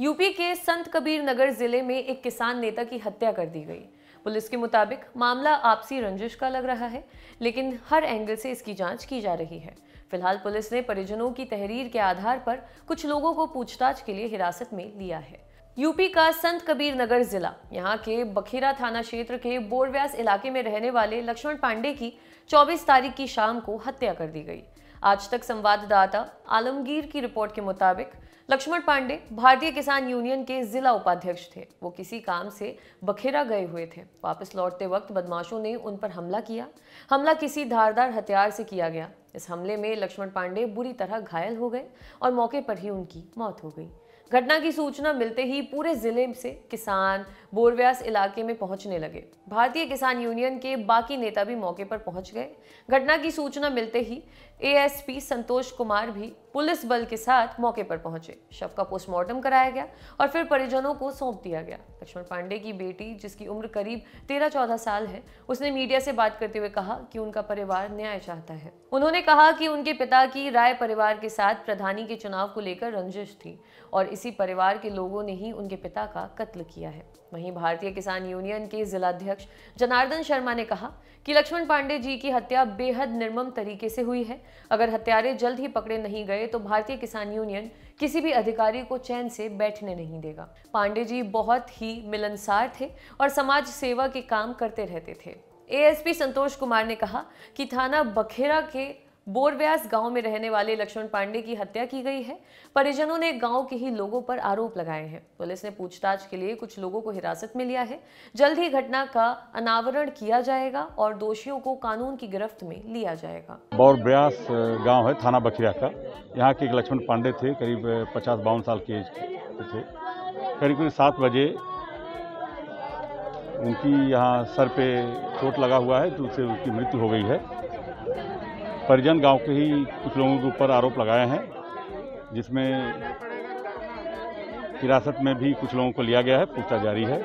UP के संत कबीर नगर जिले में एक किसान नेता की हत्या कर दी गई। पुलिस के मुताबिक मामला आपसी रंजिश का लग रहा है, लेकिन हर एंगल से इसकी जांच की जा रही है। फिलहाल पुलिस ने परिजनों की तहरीर के आधार पर कुछ लोगों को पूछताछ के लिए हिरासत में लिया है। यूपी का संत कबीर नगर जिला, यहाँ के बखेरा थाना क्षेत्र के बोरव्यास इलाके में रहने वाले लक्ष्मण पांडे की 24 तारीख की शाम को हत्या कर दी गई। आज तक संवाददाता आलमगीर की रिपोर्ट के मुताबिक लक्ष्मण पांडे भारतीय किसान यूनियन के जिला उपाध्यक्ष थे। वो किसी काम से बखेरा गए हुए थे। वापस लौटते वक्त बदमाशों ने उन पर हमला किया। हमला किसी धारदार हथियार से किया गया। इस हमले में लक्ष्मण पांडे बुरी तरह घायल हो गए और मौके पर ही उनकी मौत हो गई। घटना की सूचना मिलते ही पूरे जिले से किसान बोरव्यास इलाके में पहुंचने लगे। भारतीय किसान यूनियन के बाकी नेता भी मौके पर पहुंच गए। घटना की सूचना मिलते ही एएसपी संतोष कुमार भी पुलिस बल के साथ मौके पर पहुंचे। शव का पोस्टमार्टम कराया गया और फिर परिजनों को सौंप दिया गया। लक्ष्मण पांडे की बेटी, जिसकी उम्र करीब 13-14 साल है, उसने मीडिया से बात करते हुए कहा कि उनका परिवार न्याय चाहता है। उन्होंने कहा कि उनके पिता की राय परिवार के साथ प्रधानी के चुनाव को लेकर रंजिश थी और इसी परिवार के लोगों ने ही उनके पिता का कत्ल किया है। वहीं भारतीय किसान यूनियन के जिलाध्यक्ष जनार्दन शर्मा ने कहा कि लक्ष्मण पांडे जी की हत्या बेहद निर्मम तरीके से हुई है। अगर हत्यारे जल्द ही पकड़े नहीं गए तो भारतीय किसान यूनियन किसी भी अधिकारी को चैन से बैठने नहीं देगा। पांडे जी बहुत ही मिलनसार थे और समाज सेवा के काम करते रहते थे। एएसपी संतोष कुमार ने कहा कि थाना बखेरा के बोरव्यास गांव में रहने वाले लक्ष्मण पांडे की हत्या की गई है। परिजनों ने गांव के ही लोगों पर आरोप लगाए हैं। पुलिस ने पूछताछ के लिए कुछ लोगों को हिरासत में लिया है। जल्द ही घटना का अनावरण किया जाएगा और दोषियों को कानून की गिरफ्त में लिया जाएगा। बोरव्यास गांव है थाना बखेरा का। यहाँ के लक्ष्मण पांडे थे, करीब 50-52 साल के थे। करीब 7 बजे उनकी यहाँ सर पे चोट लगा हुआ है, तो उससे उनकी मृत्यु हो गई है। परिजन गांव के ही कुछ लोगों के ऊपर आरोप लगाए हैं, जिसमें हिरासत में भी कुछ लोगों को लिया गया है। पूछताछ जारी है।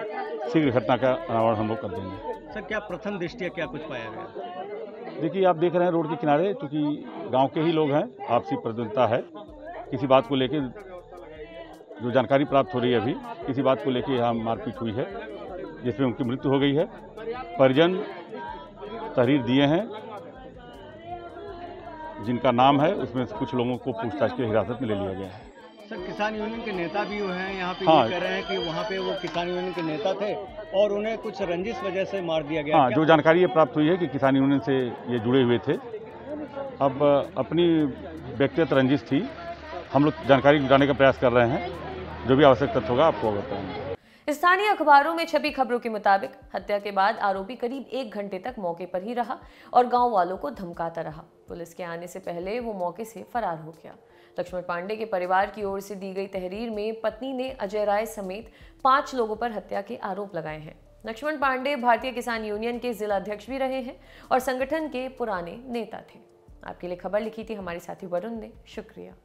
शीघ्र घटना का अनावरण हम लोग कर देंगे। सर, क्या प्रथम दृष्टया क्या कुछ पाया गया? देखिए, आप देख रहे हैं रोड के किनारे, चूँकि गांव के ही लोग हैं, आपसी प्रतिद्वंदिता है। किसी बात को लेकर जो जानकारी प्राप्त हो रही है, अभी किसी बात को लेकर यहाँ मारपीट हुई है, जिसमें उनकी मृत्यु हो गई है। परिजन तहरीर दिए हैं। जिनका नाम है उसमें कुछ लोगों को पूछताछ के हिरासत में ले लिया गया है। सर, किसान यूनियन के नेता भी हुए हैं यहाँ पे। हाँ, कह रहे हैं कि वहाँ पे वो किसान यूनियन के नेता थे और उन्हें कुछ रंजिश वजह से मार दिया गया। हाँ, जो जानकारी ये प्राप्त हुई है कि किसान यूनियन से ये जुड़े हुए थे। अब अपनी व्यक्तिगत रंजिश थी। हम लोग जानकारी जुटाने का प्रयास कर रहे हैं। जो भी आवश्यक तथ्य होगा आपको बताएंगे। स्थानीय अखबारों में छपी खबरों के मुताबिक हत्या के बाद आरोपी करीब 1 घंटे तक मौके पर ही रहा और गांव वालों को धमकाता रहा। पुलिस के आने से पहले वो मौके से फरार हो गया। लक्ष्मण पांडे के परिवार की ओर से दी गई तहरीर में पत्नी ने अजय राय समेत 5 लोगों पर हत्या के आरोप लगाए हैं। लक्ष्मण पांडे भारतीय किसान यूनियन के जिलाध्यक्ष भी रहे हैं और संगठन के पुराने नेता थे। आपके लिए खबर लिखी थी हमारे साथी वरुण ने। शुक्रिया।